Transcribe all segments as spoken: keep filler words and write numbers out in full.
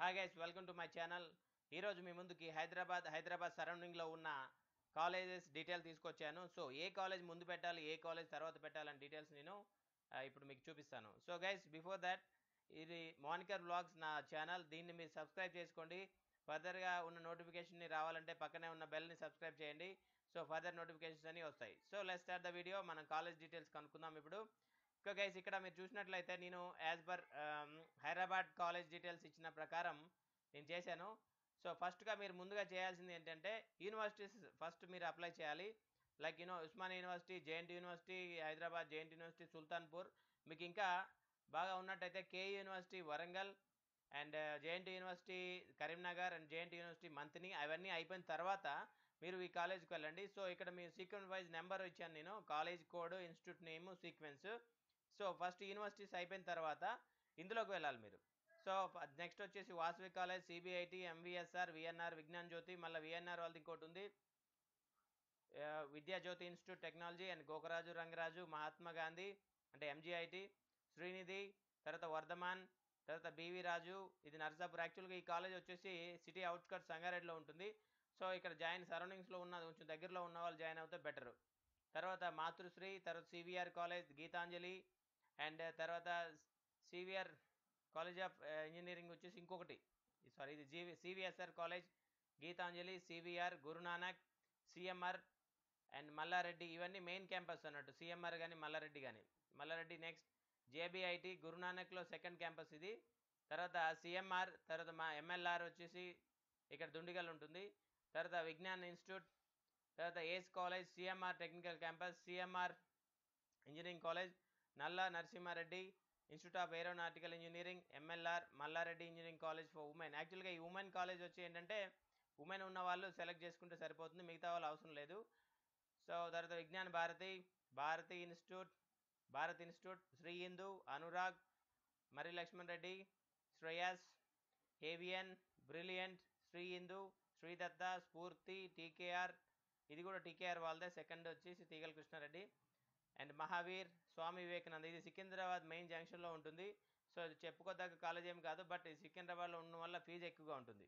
Hi guys welcome to my channel. ఈరోజు మీ ముందుకి హైదరాబాద్ హైదరాబాద్ సరౌండింగ్లో ఉన్న కాలేజెస్ డీటెయిల్ తీసుకొచ్చాను. సో ఏ కాలేజ్ ముందు పెట్టాలి, ఏ కాలేజ్ తర్వాత పెట్టాలని డీటెయిల్స్ నేను ఇప్పుడు మీకు చూపిస్తాను. సో గైస్ బిఫోర్ దాట్, ఇది మోనికర్ వ్లాగ్స్ నా ఛానల్, దీన్ని మీరు సబ్స్క్రైబ్ చేసుకోండి. ఫర్దర్గా ఉన్న నోటిఫికేషన్ని రావాలంటే పక్కనే ఉన్న బెల్ని సబ్స్క్రైబ్ చేయండి. సో ఫర్దర్ నోటిఫికేషన్స్ అని వస్తాయి. So let's start the video. మనం కాలేజ్ డీటెయిల్స్ కనుక్కుందాం ఇప్పుడు. ఇంకా గైస్ ఇక్కడ మీరు చూసినట్లయితే నేను as per Hyderabad college details ఇచ్చిన ప్రకారం నేను చేశాను. సో ఫస్ట్గా మీరు ముందుగా చేయాల్సింది ఏంటంటే యూనివర్సిటీస్ ఫస్ట్ మీరు అప్లై చేయాలి. Like you know Osman university, JNT university Hyderabad, JNT university Sultanpur. మీకు ఇంకా బాగా ఉన్నట్టయితే KE university Warangal and JNT university Karimnagar and JNT university Manthani, అవన్నీ అయిపోయిన తర్వాత మీరు ఈ కాలేజ్కి వెళ్ళండి. సో ఇక్కడ మీ సీక్వెన్స్ వైజ్ నెంబర్ ఇచ్చాను నేను, college code, institute name, sequence. So first universities అయిపోయిన తర్వాత ఇందులోకి వెళ్ళాలి మీరు. సో నెక్స్ట్ వచ్చేసి Vasavi college, CBIT, MVSR, VNR, Vignan Jyothi, మళ్ళీ విఎన్ఆర్ వాళ్ళది ఇంకోటి ఉంది, Vidya Jyothi institute technology and Gokaraju, Rangaraju, Mahatma Gandhi అంటే ఎంజీఐటి, శ్రీనిధి, తర్వాత వర్ధమాన్, తర్వాత బీవీ రాజు, ఇది నర్సాపూర్. యాక్చువల్గా ఈ కాలేజ్ వచ్చేసి సిటీ అవుట్స్కట్ సంగారెడ్డిలో ఉంటుంది. సో ఇక్కడ జాయిన్ సరౌండింగ్స్లో ఉన్న కొంచెం దగ్గరలో ఉన్న వాళ్ళు జాయిన్ అవుతే బెటరు. తర్వాత మాతృశ్రీ, తర్వాత సివిఆర్ కాలేజ్, గీతాంజలి అండ్ తర్వాత సివిఆర్ కాలేజ్ ఆఫ్ ఇంజనీరింగ్ వచ్చేసి ఇంకొకటి, సారీ ఇది జీవి CVSR college, Geethanjali, CVR, Gurunanak, CMR and Mallareddy, ఇవన్నీ మెయిన్ క్యాంపస్ అన్నట్టు, సిఎంఆర్ కానీ మల్లారెడ్డి కానీ మల్లారెడ్డి. నెక్స్ట్ జేబీఐటి, గురునానక్లో సెకండ్ క్యాంపస్ ఇది. తర్వాత సిఎంఆర్, తర్వాత మా ఎంఎల్ఆర్ వచ్చేసి ఇక్కడ దుండిగల్ ఉంటుంది. తర్వాత విజ్ఞాన్ ఇన్స్టిట్యూట్, తర్వాత ACE college, CMR technical campus, CMR engineering college, Nalla Narasimha Reddy institute of aeronautical engineering, MLR, Mallareddy engineering college for women. యాక్చువల్గా ఈ ఉమెన్ కాలేజ్ వచ్చి ఏంటంటే ఉమెన్ ఉన్న వాళ్ళు సెలెక్ట్ చేసుకుంటే సరిపోతుంది, మిగతా వాళ్ళు అవసరం లేదు. సో తర్వాత విజ్ఞాన్ భారతి, భారతి ఇన్స్టిట్యూట్, భారత్ ఇన్స్టిట్యూట్, శ్రీ ఇందు, అనురాగ్, మరి Laxman Reddy, Shreyas, A V N brilliant, Sri Indu, Sri Datta, Spoorthy, TKR, ఇది కూడా టీకేఆర్ వాళ్ళదే. సెకండ్ వచ్చేసి తీగల్ కృష్ణారెడ్డి అండ్ మహావీర్, స్వామి వివేకానంద, ఇది సికింద్రాబాద్ మెయిన్ జంక్షన్లో ఉంటుంది. సో ఇది చెప్పుకోదగ్గ కాలేజ్ ఏమి కాదు, బట్ ఇది సికింద్రాబాద్లో ఉండడం వల్ల ఫీజు ఎక్కువగా ఉంటుంది.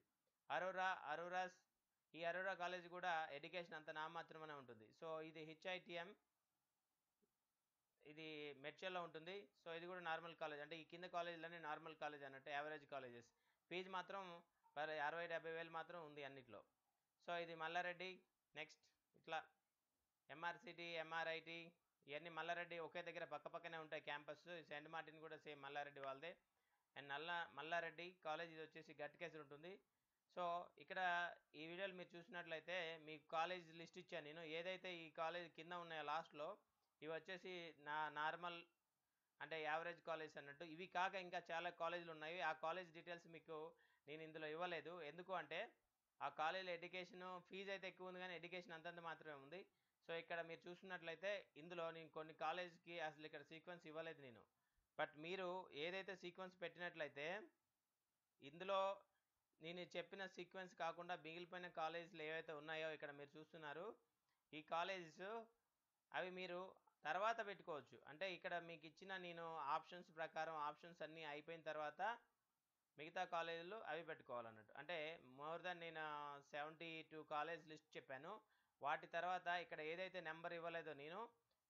అరోరా, అరోరాస్, ఈ అరోరా కాలేజ్ కూడా ఎడ్యుకేషన్ అంత నామమాత్రమే ఉంటుంది. సో ఇది హెచ్ఐటిఎం, ఇది మెడ్చల్లో ఉంటుంది. సో ఇది కూడా నార్మల్ కాలేజ్, అంటే ఈ కింద కాలేజీలన్నీ నార్మల్ కాలేజ్ అన్నట్టు, యావరేజ్ కాలేజెస్. ఫీజు మాత్రం పర్ అరవై డెబ్బై వేలు మాత్రం ఉంది అన్నిట్లో. సో ఇది మల్లారెడ్డి. నెక్స్ట్ ఇట్లా ఎంఆర్సిటీ, ఎంఆర్ఐటి, ఇవన్నీ మల్లారెడ్డి ఒకే దగ్గర పక్క పక్కనే ఉంటాయి క్యాంపస్. సెయింట్ మార్టిన్ కూడా సేమ్ మల్లారెడ్డి వాళ్ళదే. అండ్ నల్లా మల్లారెడ్డి కాలేజ్, ఇది వచ్చేసి గట్కేసర్ ఉంటుంది. సో ఇక్కడ ఈ వీడియోలు మీరు చూసినట్లయితే మీ కాలేజ్ లిస్ట్ ఇచ్చాను నేను, ఏదైతే ఈ కాలేజ్ కింద ఉన్నాయో లాస్ట్లో, ఇవి వచ్చేసి నా నార్మల్ అంటే యావరేజ్ కాలేజ్ అన్నట్టు. ఇవి కాక ఇంకా చాలా కాలేజీలు ఉన్నాయి, ఆ కాలేజ్ డీటెయిల్స్ మీకు నేను ఇందులో ఇవ్వలేదు. ఎందుకు అంటే ఆ కాలేజీలో ఎడ్యుకేషను ఫీజు అయితే ఎక్కువ ఉంది, కానీ ఎడ్యుకేషన్ అంతంత మాత్రమే ఉంది. సో ఇక్కడ మీరు చూసినట్లయితే ఇందులో నేను కొన్ని కాలేజ్కి అసలు ఇక్కడ సీక్వెన్స్ ఇవ్వలేదు నేను, బట్ మీరు ఏదైతే సీక్వెన్స్ పెట్టినట్లయితే ఇందులో నేను చెప్పిన సీక్వెన్స్ కాకుండా మిగిలిపోయిన కాలేజీలు ఏవైతే ఉన్నాయో ఇక్కడ మీరు చూస్తున్నారు ఈ కాలేజెస్, అవి మీరు తర్వాత పెట్టుకోవచ్చు. అంటే ఇక్కడ మీకు ఇచ్చిన నేను ఆప్షన్స్ ప్రకారం ఆప్షన్స్ అన్నీ అయిపోయిన తర్వాత మిగతా కాలేజీలు అవి పెట్టుకోవాలన్నట్టు. అంటే మోర్ దాన్ నేను సెవెంటీ టూ కాలేజ్ లిస్ట్ చెప్పాను, వాటి తర్వాత ఇక్కడ ఏదైతే నెంబర్ ఇవ్వలేదో నేను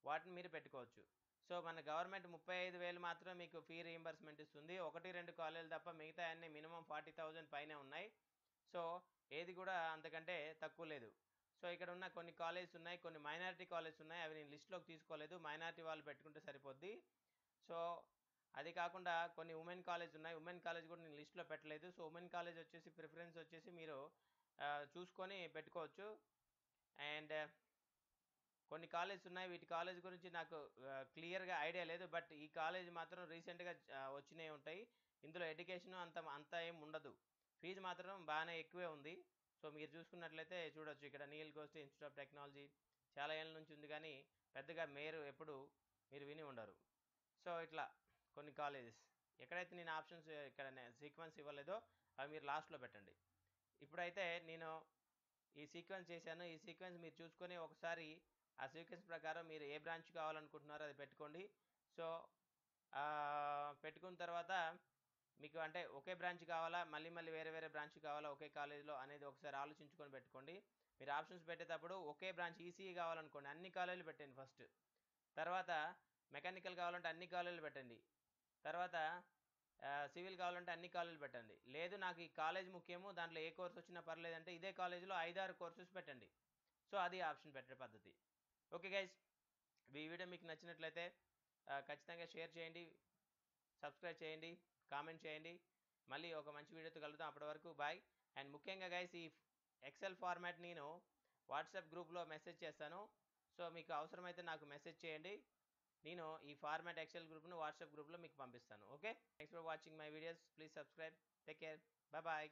వాటిని మీరు పెట్టుకోవచ్చు. సో మన గవర్నమెంట్ ముప్పై ఐదు వేలు మాత్రం మీకు ఫీ రీయింబర్స్మెంట్ ఇస్తుంది, ఒకటి రెండు కాలేజీలు తప్ప మిగతా అన్నీ మినిమం ఫార్టీ థౌజండ్ పైనే ఉన్నాయి. సో ఏది కూడా అంతకంటే తక్కువ లేదు. సో ఇక్కడ ఉన్న కొన్ని కాలేజెస్ ఉన్నాయి, కొన్ని మైనారిటీ కాలేజెస్ ఉన్నాయి, అవి నేను లిస్టులోకి తీసుకోలేదు, మైనారిటీ వాళ్ళు పెట్టుకుంటే సరిపోద్ది. సో అది కాకుండా కొన్ని ఉమెన్ కాలేజ్ ఉన్నాయి, ఉమెన్ కాలేజ్ కూడా నేను లిస్టులో పెట్టలేదు. సో ఉమెన్ కాలేజ్ వచ్చేసి ప్రిఫరెన్స్ వచ్చేసి మీరు చూసుకొని పెట్టుకోవచ్చు. అండ్ కొన్ని కాలేజెస్ ఉన్నాయి, వీటి కాలేజ్ గురించి నాకు క్లియర్గా ఐడియా లేదు, బట్ ఈ కాలేజ్ మాత్రం రీసెంట్గా వచ్చినవి ఉంటాయి. ఇందులో ఎడ్యుకేషన్ అంత అంతా ఏం ఉండదు, ఫీజు మాత్రం బాగానే ఎక్కువే ఉంది. సో మీరు చూసుకున్నట్లయితే చూడొచ్చు, ఇక్కడ Neel Gogte institute of technology చాలా ఏళ్ళ నుంచి ఉంది, కానీ పెద్దగా మీరు ఎప్పుడు మీరు విని ఉండరు. సో ఇట్లా కొన్ని కాలేజెస్ ఎక్కడైతే నేను ఆప్షన్స్ ఇక్కడ సీక్వెన్స్ ఇవ్వలేదో అవి మీరు లాస్ట్లో పెట్టండి. ఇప్పుడైతే నేను ఈ సీక్వెన్స్ చేశాను, ఈ సీక్వెన్స్ మీరు చూసుకొని ఒకసారి ఆ సీక్వెన్స్ ప్రకారం మీరు ఏ బ్రాంచ్ కావాలనుకుంటున్నారో అది పెట్టుకోండి. సో పెట్టుకున్న తర్వాత మీకు అంటే ఒకే బ్రాంచ్ కావాలా మళ్ళీ మళ్ళీ వేరే వేరే బ్రాంచ్ కావాలా ఒకే కాలేజీలో అనేది ఒకసారి ఆలోచించుకొని పెట్టుకోండి. మీరు ఆప్షన్స్ పెట్టేటప్పుడు ఒకే బ్రాంచ్ ఈసీఈ కావాలనుకోండి అన్ని కాలేజీలు పెట్టండి ఫస్ట్, తర్వాత మెకానికల్ కావాలంటే అన్ని కాలేజీలు పెట్టండి, తర్వాత సివిల్ కావాలంటే అన్ని కాలేజీలు పెట్టండి. లేదు నాకు ఈ కాలేజ్ ముఖ్యము దాంట్లో ఏ కోర్స్ వచ్చినా పర్లేదంటే ఇదే కాలేజీలో ఐదారు కోర్సెస్ పెట్టండి. సో అది ఆప్షన్ పెట్టే పద్ధతి. ఓకే గైస్, ఈ వీడియో మీకు నచ్చినట్లయితే ఖచ్చితంగా షేర్ చేయండి, సబ్స్క్రైబ్ చేయండి, కామెంట్ చేయండి. మళ్ళీ ఒక మంచి వీడియోతో కలుద్దాం, అప్పటి వరకు బాయ్. అండ్ ముఖ్యంగా గైస్ ఈ ఎక్సెల్ ఫార్మాట్ నేను వాట్సాప్ గ్రూప్లో మెసేజ్ చేస్తాను, సో మీకు అవసరమైతే నాకు మెసేజ్ చేయండి. నేను ఈ ఫార్మాట్ ఎక్సెల్ గ్రూప్ను వాట్సాప్ గ్రూప్లో మీకు పంపిస్తాను. Okay, thanks for watching my videos, please subscribe, take care, bye bye.